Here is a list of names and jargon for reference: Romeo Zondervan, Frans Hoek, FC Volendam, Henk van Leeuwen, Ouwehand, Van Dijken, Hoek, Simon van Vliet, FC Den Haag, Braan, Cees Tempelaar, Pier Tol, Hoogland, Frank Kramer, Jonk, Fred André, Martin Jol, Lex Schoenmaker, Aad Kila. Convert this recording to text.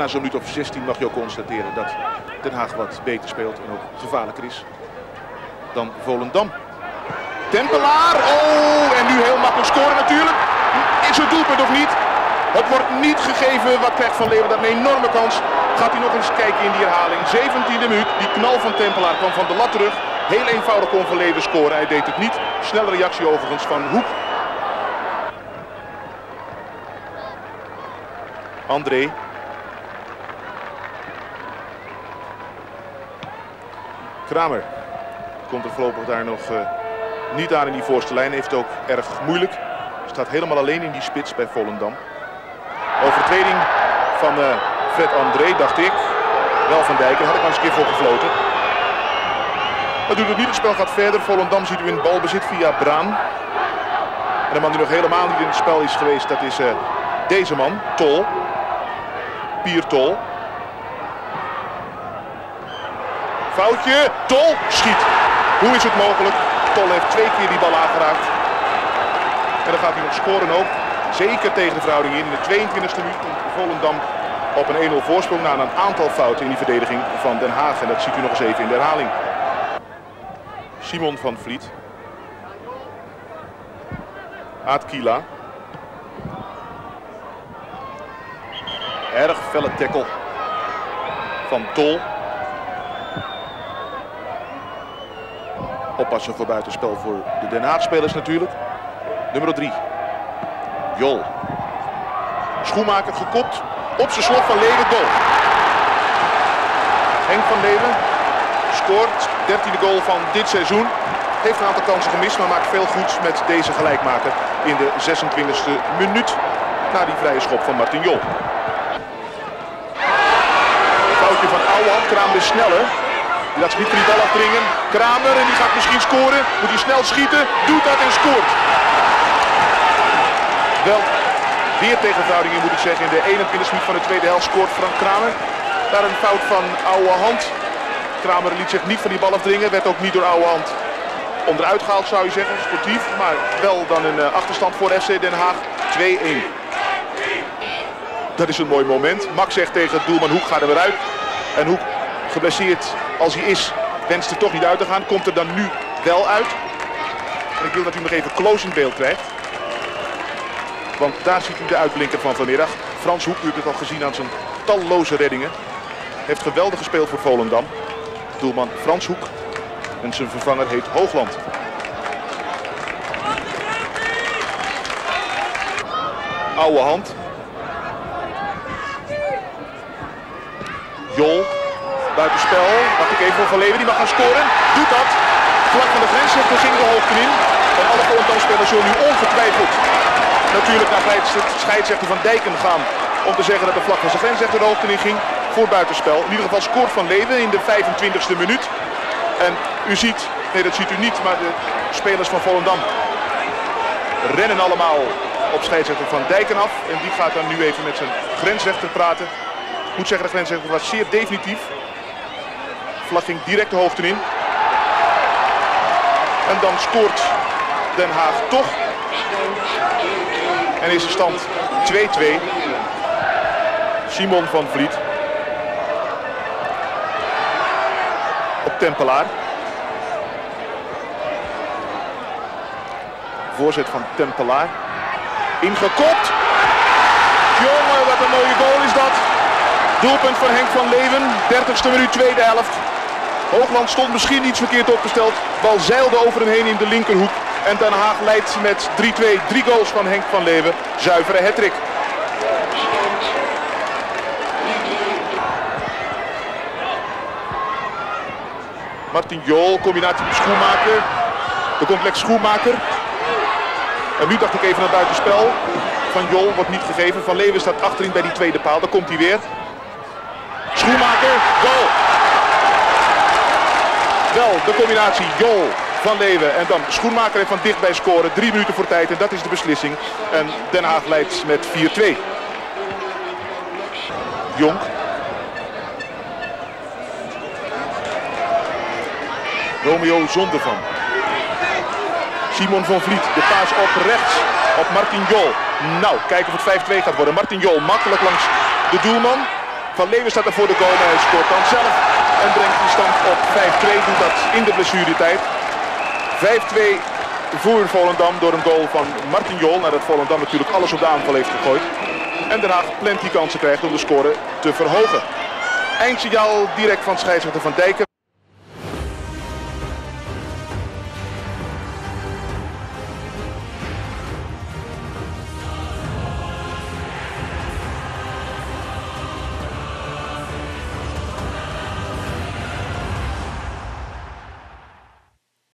na zo'n minuut of 16 mag je ook constateren dat Den Haag wat beter speelt en ook gevaarlijker is dan Volendam. Tempelaar, oh, en nu heel makkelijk scoren natuurlijk. Is het doelpunt of niet? Het wordt niet gegeven. Wat krijgt Van Leeuwen? Dat een enorme kans. Gaat hij nog eens kijken in die herhaling. 17e minuut, die knal van Tempelaar kwam van de lat terug. Heel eenvoudig kon Van Leeuwen scoren, hij deed het niet. Snelle reactie overigens van Hoek. André. Kramer komt er voorlopig daar nog niet aan in die voorste lijn. Heeft het ook erg moeilijk. Staat helemaal alleen in die spits bij Volendam. Overtreding van Fred André, dacht ik. Wel Van Dijken, had ik maar eens een keer voor gefloten. Dat doet het niet, het spel gaat verder. Volendam ziet u in balbezit via Braan. En de man die nog helemaal niet in het spel is geweest, dat is deze man. Tol. Pier Tol. Foutje. Tol schiet. Hoe is het mogelijk? Tol heeft 2 keer die bal aangeraakt. En dan gaat hij nog scoren ook. Zeker tegen de verhouding in. In de 22e minuut komt Volendam op een 1-0 voorsprong na een aantal fouten in die verdediging van Den Haag. En dat ziet u nog eens even in de herhaling. Simon van Vliet. Aad Kila. Erg felle tackle van Tol. Oppassen voor buitenspel voor de Den Haag-spelers natuurlijk. Nummer 3. Jol. Schoenmaker gekopt. Op zijn slot van Leeuwen. Goal. Henk van Leeuwen scoort. 13e goal van dit seizoen. Heeft een aantal kansen gemist, maar maakt veel goeds met deze gelijkmaker. In de 26e minuut. Na die vrije schop van Martin Jol. Foutje van Ouwehand. Kramer is sneller. Die laat zich niet van die bal afdringen. Kramer, en die gaat misschien scoren. Moet hij snel schieten. Doet dat en scoort. Wel, weer tegenverhouding in, moet ik zeggen. In de 21e minuut van de tweede helft scoort Frank Kramer. Daar een fout van Ouwehand. Kramer liet zich niet van die bal afdringen. Werd ook niet door Ouwehand onderuit gehaald, zou je zeggen. Sportief, maar wel dan een achterstand voor FC Den Haag. 2-1. Dat is een mooi moment. Max zegt tegen het doelman Hoek, ga er weer uit. En Hoek, geblesseerd als hij is, wenst er toch niet uit te gaan. Komt er dan nu wel uit. En ik wil dat u nog even close in beeld krijgt. Want daar ziet u de uitblinker van vanmiddag. Frans Hoek, u hebt het al gezien aan zijn talloze reddingen. Heeft geweldig gespeeld voor Volendam. Doelman Frans Hoek. En zijn vervanger heet Hoogland. Ouwehand. Jol, buitenspel, wacht ik even voor Van Leeuwen, die mag gaan scoren, doet dat. Vlak van de grens zegt er ging de hoogte in. En alle Volendam-spelers zullen nu ongetwijfeld natuurlijk naar scheidsrechter Van Dijken gaan. Om te zeggen dat de vlak van zijn grens de hoogte in ging voor buitenspel. In ieder geval scoort Van Leeuwen in de 25e minuut. En u ziet, nee dat ziet u niet, maar de spelers van Volendam rennen allemaal op scheidsrechter Van Dijken af. En die gaat dan nu even met zijn grensrechter praten. Ik moet zeggen, de grensrechter was zeer definitief. Vlag ging direct de hoogte in. En dan scoort Den Haag toch. En is de stand 2-2. Simon van Vliet. Op Tempelaar. Voorzet van Tempelaar. Ingekopt. Jongen, wat een mooie goal is dat. Doelpunt van Henk van Leeuwen, 30e minuut, tweede helft. Hoogland stond misschien iets verkeerd opgesteld. Bal zeilde over hem heen in de linkerhoek. En Den Haag leidt met 3-2, 3 goals van Henk van Leeuwen. Zuivere hattrick. Martin Jol, combinatie met Schoenmaker. Er komt Lex Schoenmaker. En nu dacht ik even naar buitenspel. Van Jol wordt niet gegeven. Van Leeuwen staat achterin bij die tweede paal, daar komt hij weer. Schoenmaker, goal! Wel, de combinatie Jol, Van Leeuwen en dan Schoenmaker heeft van dichtbij scoren. 3 minuten voor tijd en dat is de beslissing. En Den Haag leidt met 4-2. Jonk. Romeo Zondervan. Simon van Vliet, de paas op rechts op Martin Jol. Nou, kijken of het 5-2 gaat worden. Martin Jol makkelijk langs de doelman. Van Leeuwen staat er voor de goal, maar hij scoort dan zelf en brengt die stand op 5-2, doet dat in de blessuretijd. 5-2 voor Volendam door een goal van Martin Jol, nadat Volendam natuurlijk alles op de aanval heeft gegooid. En daarna plenty kansen krijgt om de score te verhogen. Eindsignaal direct van scheidsrechter Van Dijken.